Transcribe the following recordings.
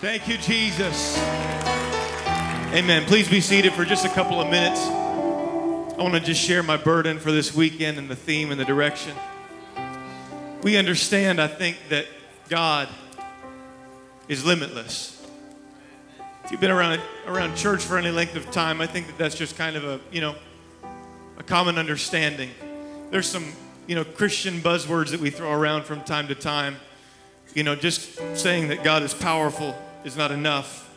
Thank you, Jesus. Amen. Please be seated for just a couple of minutes. I want to just share my burden for this weekend and the theme and the direction. We understand, I think, that God is limitless. If you've been around church for any length of time, I think that that's just kind of a common understanding. There's some, Christian buzzwords that we throw around from time to time. Just saying that God is powerful is not enough.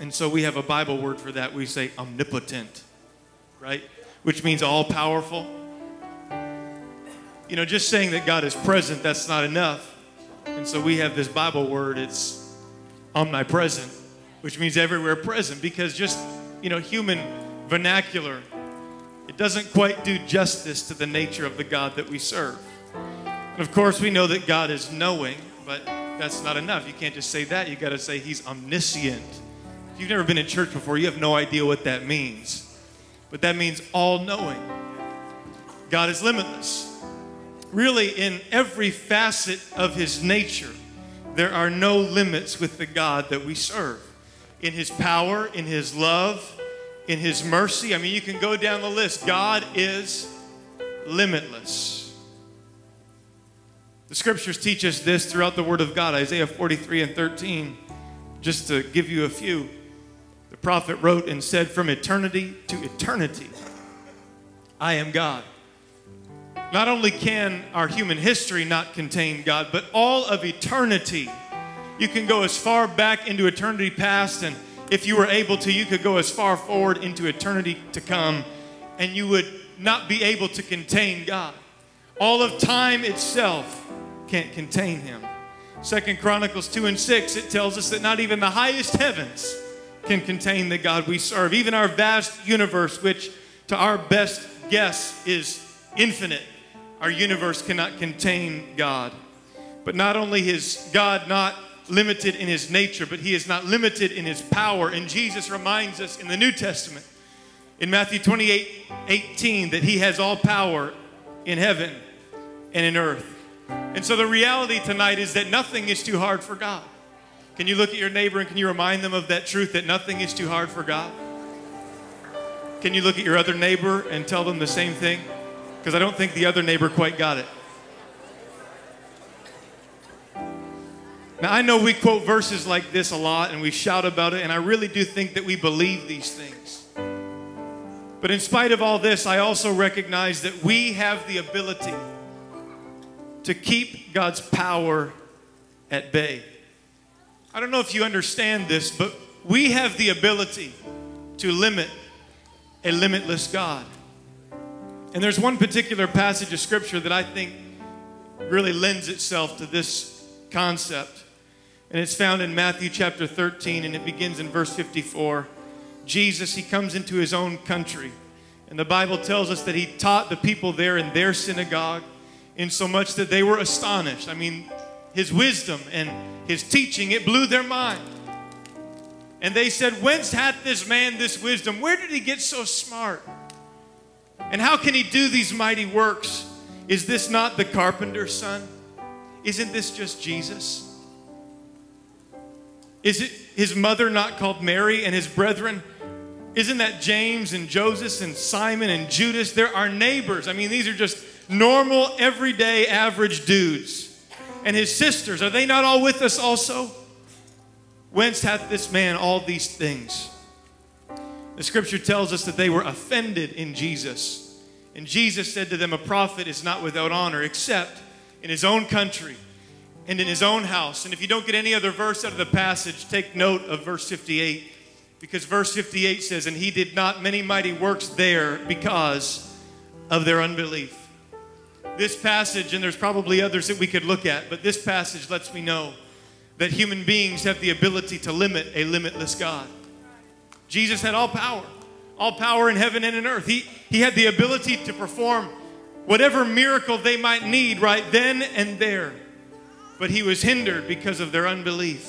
And so we have a Bible word for that. We say omnipotent, right? Which means all-powerful. Just saying that God is present, that's not enough. And so we have this Bible word, it's omnipresent, which means everywhere present, because just, human vernacular, it doesn't quite do justice to the nature of the God that we serve. And of course, we know that God is knowing, but that's not enough. You can't just say that. You got to say he's omniscient. If you've never been in church before, you have no idea what that means. But that means all-knowing. God is limitless. Really, in every facet of his nature, there are no limits with the God that we serve. In his power, in his love, in his mercy. I mean, you can go down the list. God is limitless. The scriptures teach us this throughout the word of God. Isaiah 43:13, just to give you a few. The prophet wrote and said, "From eternity to eternity, I am God." Not only can our human history not contain God, but all of eternity. You can go as far back into eternity past, and if you were able to, you could go as far forward into eternity to come, and you would not be able to contain God. All of time itself can't contain him. 2 Chronicles 2:6, it tells us that not even the highest heavens can contain the God we serve. Even our vast universe, which to our best guess is infinite, our universe cannot contain God. But not only is God not limited in his nature, but he is not limited in his power. And Jesus reminds us in the New Testament, in Matthew 28:18, that he has all power in heaven and in earth. And so the reality tonight is that nothing is too hard for God. Can you look at your neighbor and can you remind them of that truth that nothing is too hard for God? Can you look at your other neighbor and tell them the same thing? Because I don't think the other neighbor quite got it. Now, I know we quote verses like this a lot and we shout about it, and I really do think that we believe these things. But in spite of all this, I also recognize that we have the ability to keep God's power at bay. I don't know if you understand this, but we have the ability to limit a limitless God. And there's one particular passage of Scripture that I think really lends itself to this concept. And it's found in Matthew chapter 13, and it begins in verse 54. Jesus, he comes into his own country. And the Bible tells us that he taught the people there in their synagogue, insomuch that they were astonished. I mean, his wisdom and his teaching, it blew their mind. And they said, "Whence hath this man this wisdom? Where did he get so smart? And how can he do these mighty works? Is this not the carpenter's son? Isn't this just Jesus? Is it his mother not called Mary, and his brethren? Isn't that James and Joseph and Simon and Judas? They're our neighbors." I mean, these are just normal, everyday, average dudes. "And his sisters, are they not all with us also? Whence hath this man all these things?" The scripture tells us that they were offended in Jesus. And Jesus said to them, "A prophet is not without honor except in his own country and in his own house." And if you don't get any other verse out of the passage, take note of verse 58. Because verse 58 says, "And he did not many mighty works there because of their unbelief." This passage, and there's probably others that we could look at, but this passage lets me know that human beings have the ability to limit a limitless God. Jesus had all power in heaven and in earth. He had the ability to perform whatever miracle they might need right then and there. But he was hindered because of their unbelief.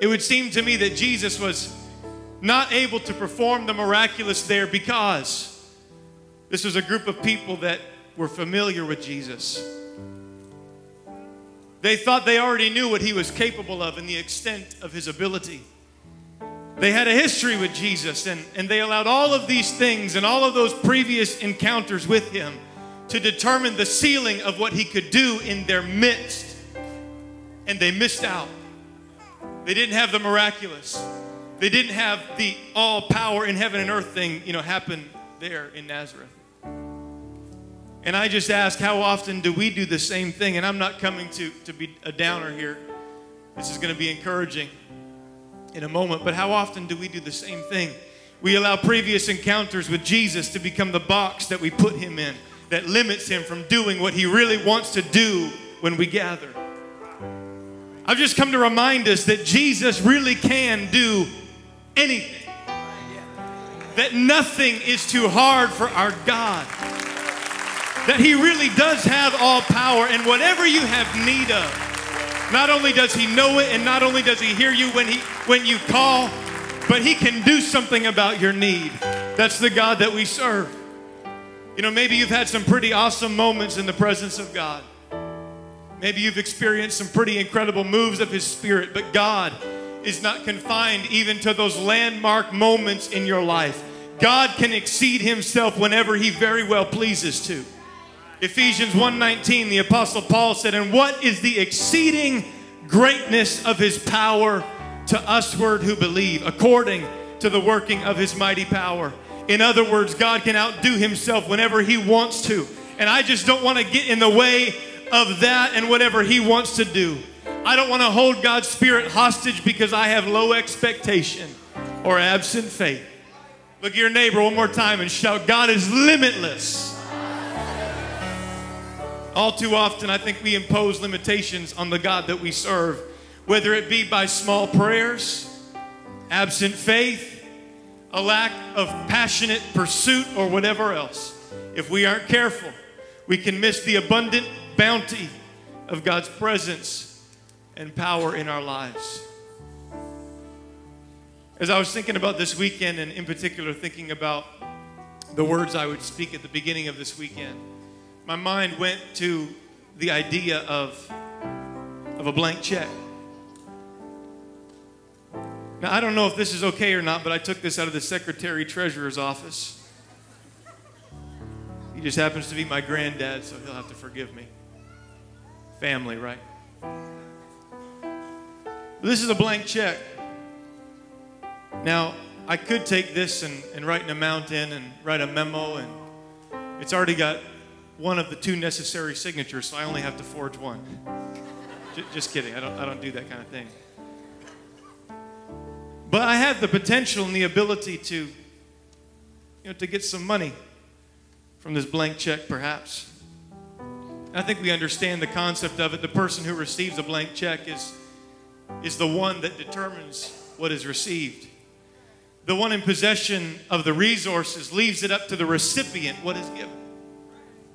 It would seem to me that Jesus was not able to perform the miraculous there because this was a group of people that were familiar with Jesus. They thought they already knew what he was capable of and the extent of his ability. They had a history with Jesus, and they allowed all of these things and all of those previous encounters with him to determine the ceiling of what he could do in their midst. And they missed out. They didn't have the miraculous. They didn't have the all power in heaven and earth thing, you know, happen there in Nazareth. And I just ask, how often do we do the same thing? And I'm not coming to be a downer here. This is going to be encouraging in a moment. But how often do we do the same thing? We allow previous encounters with Jesus to become the box that we put him in, that limits him from doing what he really wants to do when we gather. I've just come to remind us that Jesus really can do anything. That nothing is too hard for our God. That he really does have all power, and whatever you have need of, not only does he know it, and not only does he hear you when you call, but he can do something about your need. That's the God that we serve. You know, maybe you've had some pretty awesome moments in the presence of God. Maybe you've experienced some pretty incredible moves of his Spirit, but God is not confined even to those landmark moments in your life. God can exceed himself whenever he very well pleases to. Ephesians 1:19, the Apostle Paul said, "And what is the exceeding greatness of his power to usward who believe, according to the working of his mighty power." In other words, God can outdo himself whenever he wants to. And I just don't want to get in the way of that and whatever he wants to do. I don't want to hold God's Spirit hostage because I have low expectation or absent faith. Look at your neighbor one more time and shout, God is limitless. All too often, I think we impose limitations on the God that we serve, whether it be by small prayers, absent faith, a lack of passionate pursuit, or whatever else. If we aren't careful, we can miss the abundant bounty of God's presence and power in our lives. As I was thinking about this weekend, and in particular thinking about the words I would speak at the beginning of this weekend, my mind went to the idea of a blank check. Now, I don't know if this is okay or not, but I took this out of the secretary treasurer's office. He just happens to be my granddad, so he'll have to forgive me. Family, right? But this is a blank check. Now, I could take this and write an amount in and write a memo, and it's already got one of the two necessary signatures, so I only have to forge one. Just kidding. I don't do that kind of thing. But I have the potential and the ability to, you know, to get some money from this blank check, perhaps. And I think we understand the concept of it. The person who receives a blank check is the one that determines what is received. The one in possession of the resources leaves it up to the recipient what is given.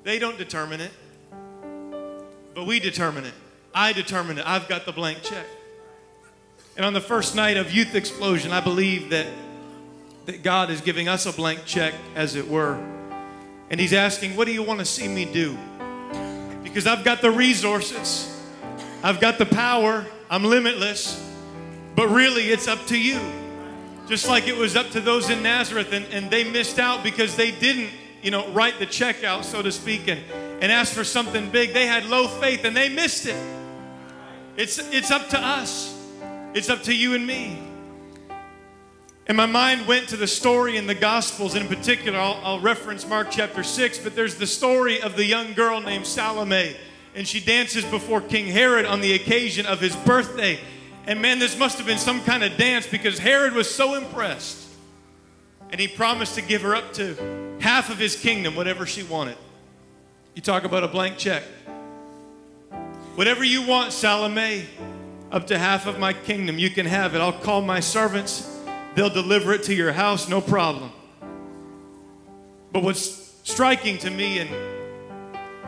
They don't determine it, but we determine it. I determine it. I've got the blank check. And on the first night of Youth Explosion, I believe that God is giving us a blank check, as it were. And he's asking, what do you want to see me do? Because I've got the resources. I've got the power. I'm limitless. But really, it's up to you. Just like it was up to those in Nazareth, and they missed out because they didn't, you know, write the check out, so to speak, and ask for something big. They had low faith, and they missed it. It's up to us. It's up to you and me. And my mind went to the story in the Gospels, and in particular, I'll reference Mark chapter 6, but there's the story of the young girl named Salome, and she dances before King Herod on the occasion of his birthday. And man, this must have been some kind of dance, because Herod was so impressed. And he promised to give her up to half of his kingdom, whatever she wanted. You talk about a blank check. Whatever you want, Salome, up to half of my kingdom, you can have it. I'll call my servants. They'll deliver it to your house, no problem. But what's striking to me and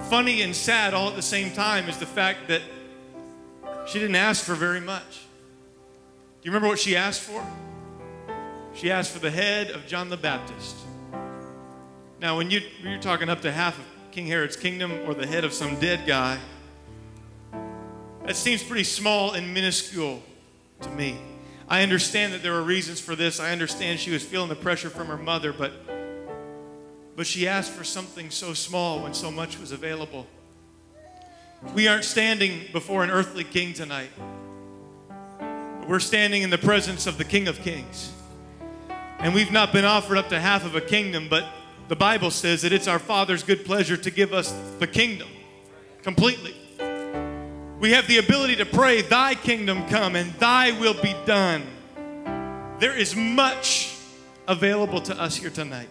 funny and sad all at the same time is the fact that she didn't ask for very much. Do you remember what she asked for? She asked for the head of John the Baptist. Now, when you're talking up to half of King Herod's kingdom or the head of some dead guy, That seems pretty small and minuscule to me. I understand that there were reasons for this. I understand she was feeling the pressure from her mother, but she asked for something so small when so much was available. We aren't standing before an earthly king tonight. We're standing in the presence of the King of Kings. And we've not been offered up to half of a kingdom, but the Bible says that it's our Father's good pleasure to give us the kingdom completely. We have the ability to pray, thy kingdom come and thy will be done. There is much available to us here tonight.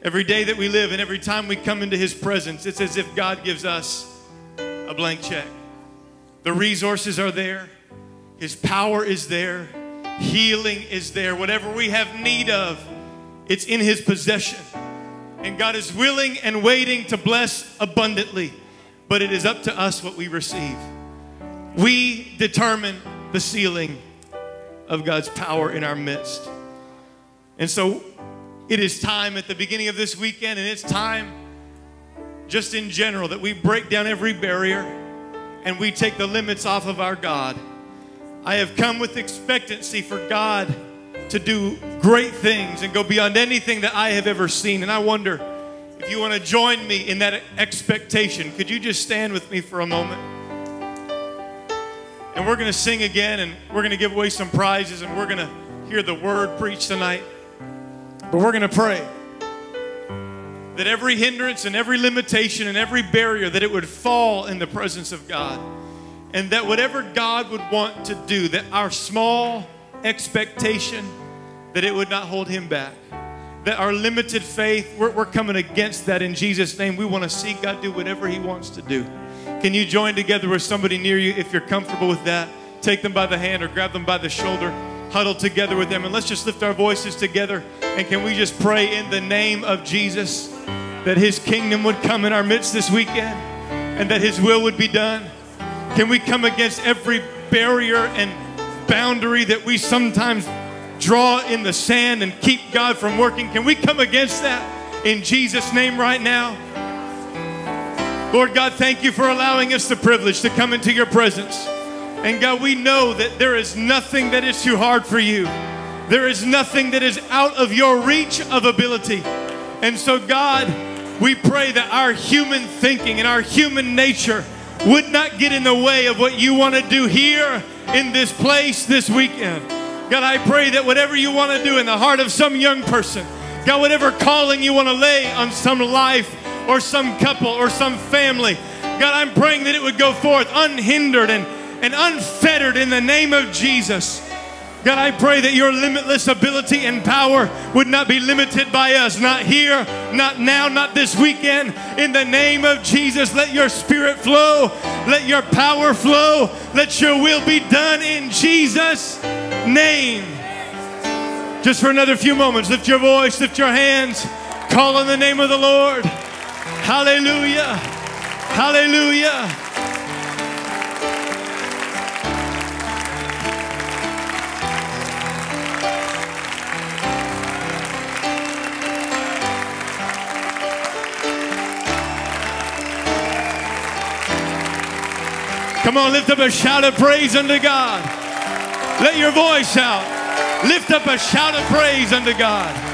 Every day that we live and every time we come into his presence, it's as if God gives us a blank check. The resources are there. His power is there. Healing is there. Whatever we have need of, it's in his possession. And God is willing and waiting to bless abundantly. But it is up to us what we receive. We determine the ceiling of God's power in our midst. And so it is time at the beginning of this weekend, and it's time just in general that we break down every barrier and we take the limits off of our God. I have come with expectancy for God to do great things and go beyond anything that I have ever seen. And I wonder if you want to join me in that expectation. Could you just stand with me for a moment? And we're going to sing again, and we're going to give away some prizes, and we're going to hear the word preached tonight. But we're going to pray that every hindrance and every limitation and every barrier, that it would fall in the presence of God. And that whatever God would want to do, that our small expectation, that it would not hold him back. That our limited faith, we're coming against that in Jesus' name. We want to see God do whatever he wants to do. Can you join together with somebody near you if you're comfortable with that? Take them by the hand or grab them by the shoulder. Huddle together with them. And let's just lift our voices together. And can we just pray in the name of Jesus that his kingdom would come in our midst this weekend and that his will would be done. Can we come against every barrier and boundary that we sometimes draw in the sand and keep God from working? Can we come against that in Jesus' name right now? Lord God, thank you for allowing us the privilege to come into your presence. And God, we know that there is nothing that is too hard for you. There is nothing that is out of your reach of ability. And so God, we pray that our human thinking and our human nature would not get in the way of what you want to do here in this place this weekend. God, I pray that whatever you want to do in the heart of some young person, God, whatever calling you want to lay on some life or some couple or some family, God, I'm praying that it would go forth unhindered and unfettered in the name of Jesus. God, I pray that your limitless ability and power would not be limited by us, not here, not now, not this weekend. In the name of Jesus, let your spirit flow, let your power flow, let your will be done in Jesus' name. Just for another few moments, lift your voice, lift your hands, call on the name of the Lord. Hallelujah, hallelujah. Come on, lift up a shout of praise unto God. Let your voice out. Lift up a shout of praise unto God.